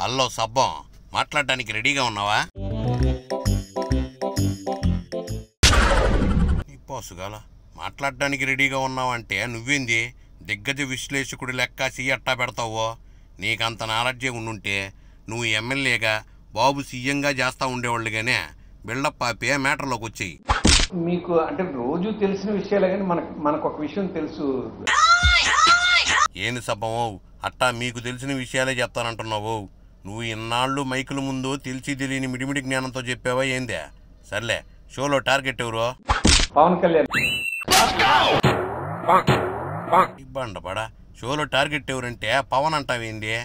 Hello Sabbam మాట్లాడడానికి రెడీగా ఉన్నావా? ఈ పోసుగాల మాట్లాడడానికి రెడీగా ఉన్నావంటే నువ్వేంది దిగ్గజ విశ్లేషకుడి లెక్క సీయట్టా పెడతావో? నీకంత నాలెడ్జే ఉండుంటే నువ్వు ఎమ్మెల్యేగా బాబు సీఎంగా చేస్తా ఉండేవాళ్ళుగానే బిల్డప్ ఆపి మ్యాటర్లోకి వచ్చాయి. మీకు అంటే రోజు తెలిసిన విషయాలే కానీ మనకు ఒక విషయం తెలుసు. ఏమి సభమో అట్టా మీకు తెలిసిన విషయాలే చెప్తానంటున్నావు నువ్వు? ఇన్నాళ్ళు మైకుల ముందు తెలిసి తెలియని మిడిమిడి జ్ఞానంతో చెప్పావా ఏందే? సర్లే, షోలో టార్గెట్ ఎవరు? పవన్ కళ్యాణ్. ఇబ్బండపడా షోలో టార్గెట్ ఎవరంటే పవన్ అంటావేంది?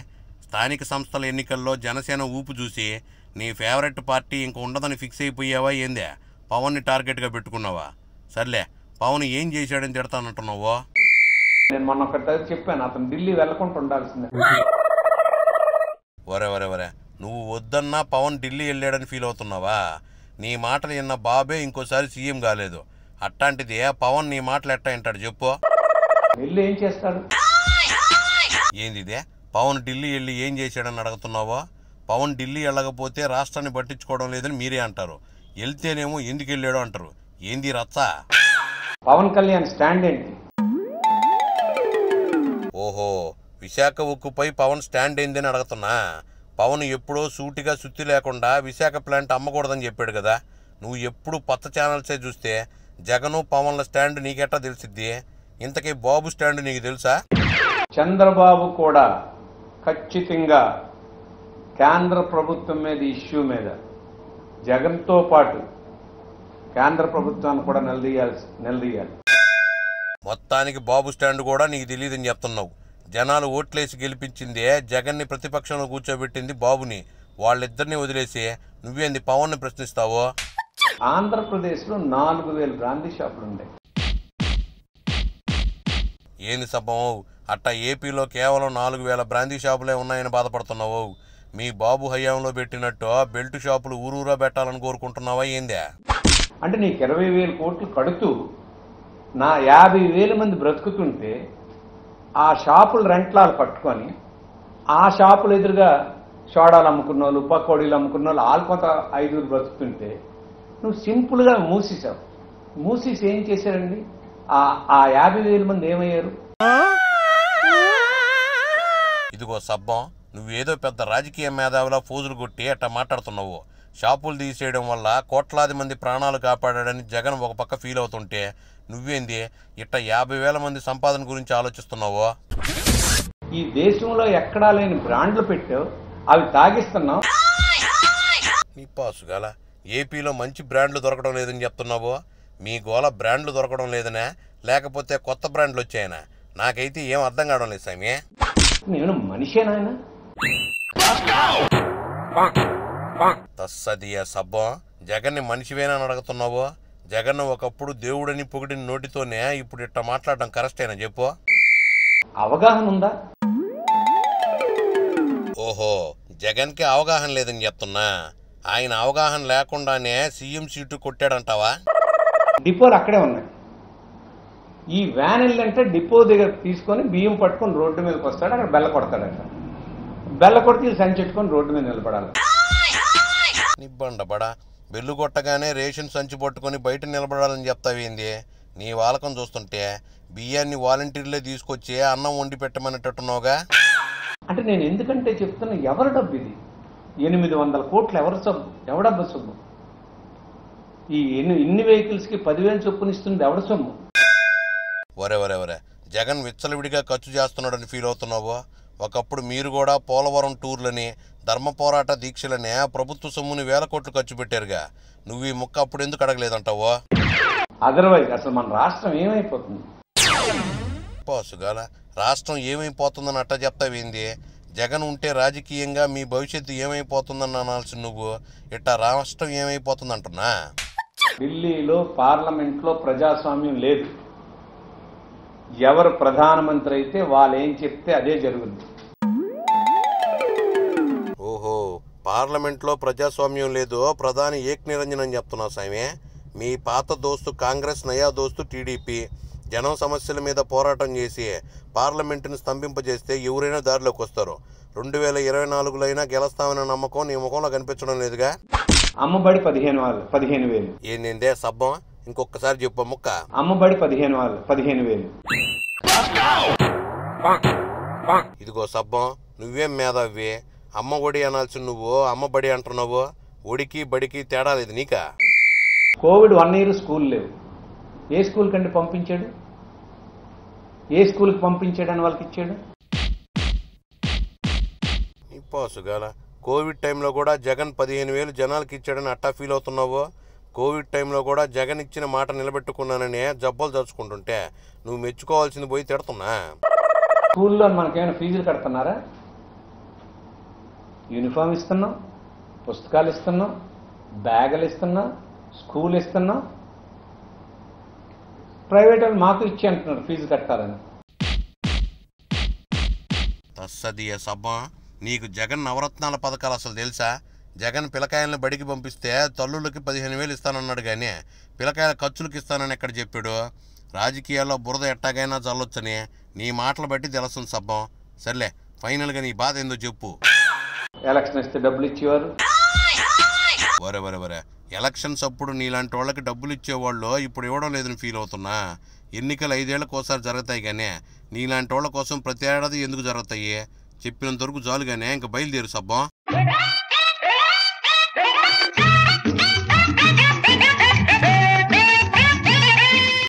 స్థానిక సంస్థల ఎన్నికల్లో జనసేన ఊపు చూసి నీ ఫేవరెట్ పార్టీ ఇంక ఉండదని ఫిక్స్ అయిపోయావా ఏందే? పవన్ని టార్గెట్గా పెట్టుకున్నావా? సర్లే, పవన్ ఏం చేశాడని తిడతానంటున్నావో? నేను మొన్న ఒకటి చెప్పాను, అతను ఢిల్లీ వెళ్ళకుండా ఉండాల్సిందే. ఒరే నువ్వు వద్దన్నా పవన్ ఢిల్లీ వెళ్ళాడని ఫీల్ అవుతున్నావా? నీ మాటలు విన్న బాబే ఇంకోసారి సీఎం కాలేదు. అట్లాంటిది పవన్ నీ మాటలు ఎట్టా వింటాడు చెప్పు? ఢిల్లీ ఏం చేస్తాడు? ఏందిదే పవన్ ఢిల్లీ వెళ్ళి ఏం చేశాడని అడుగుతున్నావా? పవన్ ఢిల్లీ వెళ్ళకపోతే రాష్ట్రాన్ని పట్టించుకోవడం లేదని మీరే అంటారు, వెళ్తేనేమో ఎందుకు వెళ్ళాడో అంటారు. ఏంది రచ్చ? పవన్ కళ్యాణ్ స్టాండ్ ఏంటి? ఓహో, విశాఖ ఉక్కుపై పవన్ స్టాండ్ ఏంది అని అడుగుతున్నా. పవన్ ఎప్పుడో సూటిగా సుత్తి లేకుండా విశాఖ ప్లాంట్ అమ్మకూడదని చెప్పాడు కదా. నువ్వు ఎప్పుడు పచ్చ ఛానల్సే చూస్తే జగను పవన్ల స్టాండ్ నీకెట్టా తెలిసిద్ది? ఇంతకీ బాబు స్టాండ్ నీకు తెలుసా? చంద్రబాబు కూడా ఖచ్చితంగా కేంద్ర ప్రభుత్వం మీద, ఇష్యూ మీద జగన్తో పాటు కేంద్ర ప్రభుత్వాన్ని కూడా నిలదీయాలి. మొత్తానికి బాబు స్టాండ్ కూడా నీకు తెలియదని చెప్తున్నావు. జనాలు ఓట్లేసి గెలిపించిందే జగన్ని, ప్రతిపక్షంలో కూర్చోబెట్టింది బాబుని. వాళ్ళిద్దరిని వదిలేసి నువ్వేంది పవన్ని ప్రశ్నిస్తావో? ఆంధ్రప్రదేశ్లో 4000 బ్రాందీ షాపులు ఉన్నాయి. ఏంది సభం అట్టా ఏపీలో కేవలం 4000 బ్రాందీ షాపులే ఉన్నాయని బాధపడుతున్నావు? మీ బాబు హయాంలో పెట్టినట్టు బెల్ట్ షాపులు ఊరూరా పెట్టాలని కోరుకుంటున్నావా ఏందే? అంటే నీకు 20,000 కోట్లు కడుతూ నా 50,000 మంది బ్రతుకుతుంటే ఆ షాపులు రెంట్లాలు పట్టుకొని ఆ షాపులు ఎదురుగా షోడాలు అమ్ముకున్న వాళ్ళు, పకోడీలు అమ్ముకున్న వాళ్ళు, వాళ్ళు కొంత 5 బ్రతుకుతుంటే నువ్వు సింపుల్గా మూసేసావు. మూసేసి ఏం చేశారండి? ఆ 50,000 మంది ఏమయ్యారు? ఇదిగో సబ్బం, నువ్వేదో పెద్ద రాజకీయ మేధావులా ఫోజులు కొట్టి అట్ట మాట్లాడుతున్నావు. షాపులు తీసేయడం వల్ల కోట్లాది మంది ప్రాణాలు కాపాడాడని జగన్ ఒక పక్క ఫీల్ అవుతుంటే నువ్వేంది ఇట్ట 50,000 మంది సంపాదన గురించి ఆలోచిస్తున్నావు? ఈ దేశంలో ఎక్కడా లేని బ్రాండ్లు పెట్టావు, అవి తాగిస్తున్నావు. నీ పాసుగాల ఏపీలో మంచి బ్రాండ్లు దొరకడం లేదని చెప్తున్నావు. మీ గోళ బ్రాండ్లు దొరకడం లేదనే, లేకపోతే కొత్త బ్రాండ్లు వచ్చాయనా? నాకైతే ఏం అర్థం కావడం లేదు సామి. నేను మనిషేనాయన తస్సదియా సబ్బం, జగన్ని మనిషివేనా అని అడుగుతున్నావు? జగన్ ఒకప్పుడు దేవుడని పొగిడిన నోటితోనే ఇప్పుడు ఇట్లా మాట్లాడడం కరెక్టేనా చెప్పు? అవగాహన ఉందా? ఓహో, జగన్కి అవగాహన లేదని చెప్తున్నా. ఆయన అవగాహన లేకుండానే సీఎం సీటు కొట్టాడంటావా? డిపోలు అక్కడే ఉన్నాయి. ఈ వ్యాన్ వెళ్ళంటే డిపో దగ్గర తీసుకొని బియ్యం పట్టుకొని రోడ్డు మీదకి వస్తాడు, అక్కడ బెల్ల కొడతాడట. బెల్ల కొడితే సంచెట్టుకొని రోడ్డు మీద నిలబడాలి. నిబ్బండబడా బెల్లు కొట్టగానే రేషన్ సంచి పట్టుకొని బయట నిలబడాలని చెప్తావేంది? నీ వాలకం చూస్తుంటే బియ్యాన్ని వాలంటీర్లే తీసుకొచ్చి అన్నం వండి పెట్టమనేటట్టున్నావుగా. అంటే నేను ఎందుకంటే చెప్తున్నా, ఎవరి డబ్బు ఇది? 800 కోట్లు ఎవడబ్బు సొమ్ము? ఈ ఇన్ని వెహికల్స్కి 10,000 చొప్పునిస్తుంది ఎవడ సొమ్ము? ఒరే జగన్ విచ్చలవిడిగా ఖర్చు చేస్తున్నాడని ఫీల్ అవుతున్నావు. ఒకప్పుడు మీరు కూడా పోలవరం టూర్లని, ధర్మ పోరాట దీక్షలనే ప్రభుత్వ సొమ్ముని 1000 కోట్లు ఖర్చు పెట్టారుగా. నువ్వు ఈ ముక్క అప్పుడు ఎందుకు అడగలేదంటావో? అదర్వైజ్ అసలు మన రాష్ట్రం ఏమైపోతుంది? పోసుగాల రాష్ట్రం ఏమైపోతుందని అట్ట చెప్తావేంది? జగన్ ఉంటే రాజకీయంగా మీ భవిష్యత్తు ఏమైపోతుందని అనాల్సి నువ్వు ఇట్టా రాష్ట్రం ఏమైపోతుంది అంటున్నా? ఢిల్లీలో పార్లమెంట్లో ప్రజాస్వామ్యం లేదు. ఎవరు ప్రధానమంత్రి అయితే వాళ్ళు ఏం చెప్తే అదే జరుగుతుంది. ఓహో, పార్లమెంట్లో ప్రజాస్వామ్యం లేదు, ప్రధాని ఏక్ నిరంజన్ అని చెప్తున్నావు సామే. మీ పాత దోస్తు కాంగ్రెస్, నయా దోస్తు టీడీపీ, జనం సమస్యల మీద పోరాటం చేసి పార్లమెంట్‌ని స్తంభింపజేస్తే ఎవరైనా దారిలోకి వస్తారు 2024లో అయినా గెలుస్తామన్న నమ్మకం నీ ముఖంలో కనిపించడం లేదుగా అమ్మబడి 15000 ఏందిందే సబ్బం ఇంకొకసారి చెప్పు ముక్క అమ్మబడి 15000 ఇదిగో సబ్బం నువ్వేం మేధావి అమ్మ ఒడి అనాల్సి నువ్వు అమ్మబడి అంటున్నావు ఒడికి బడికి తేడా లేదు నీకా కోవిడ్ 1 ఇయర్ స్కూల్ లేదు ఏ స్కూల్ కండి పంపించాడు ఏ స్కూల్ కి పంపించాడని వాళ్ళకి ఇచ్చాడు ఇపాసుగాల కోవిడ్ టైం లో కూడా జగన్ 15000 జనాలకు ఇచ్చాడని అట్టా ఫీల్ అవుతున్నావు కోవిడ్ టైం లో కూడా జగన్ ఇచ్చిన మాట నిలబెట్టుకున్నానని జబ్బలు దర్చుకుంటుంటే నువ్వు మెచ్చుకోవాల్సింది పోయి తిడుతున్నా స్కూల్ లో మనకేమైనా ఫీజులు కడతన్నారా యూనిఫామ్ ఇస్తున్నా పుస్తకాలు ఇస్తున్నా బ్యాగులు ఇస్తున్నా స్కూల్ ఇస్తున్నా ప్రైవేట్ వాళ్ళు మాకు ఇచ్చి అంటున్నారు ఫీజు కట్టాలని తస్సదియ సబ్బా నీకు జగన్ నవరత్నాల పథకాలు అసలు తెలుసా జగన్ పిల్లకాయలను బడికి పంపిస్తే తల్లులకి 15000 ఇస్తానన్నాడు కానీ పిల్లకాయల ఖర్చులకు ఇస్తానని ఎక్కడ చెప్పాడు రాజకీయాల్లో బురద ఎట్టాగైనా చల్లొచ్చని నీ మాటలు బట్టి తెలుస్తుంది సబ్బం సర్లే ఫైనల్గా నీ బాధ ఏందో చెప్పు ఎలక్షన్ ఇస్తే డబ్బులు ఇచ్చేవారు వరే వరే వరే ఎలక్షన్స్ అప్పుడు నీలాంటి వాళ్ళకి డబ్బులు ఇచ్చేవాళ్ళు ఇప్పుడు ఇవ్వడం లేదని ఫీల్ అవుతున్నా ఎన్నికలు 5 ఏళ్లకోసారి జరుగుతాయి కానీ నీలాంటి వాళ్ళ కోసం ప్రతి ఏడాది ఎందుకు జరుగుతాయి చెప్పినంత వరకు జాలుగానే ఇంక బయలుదేరు సబ్బం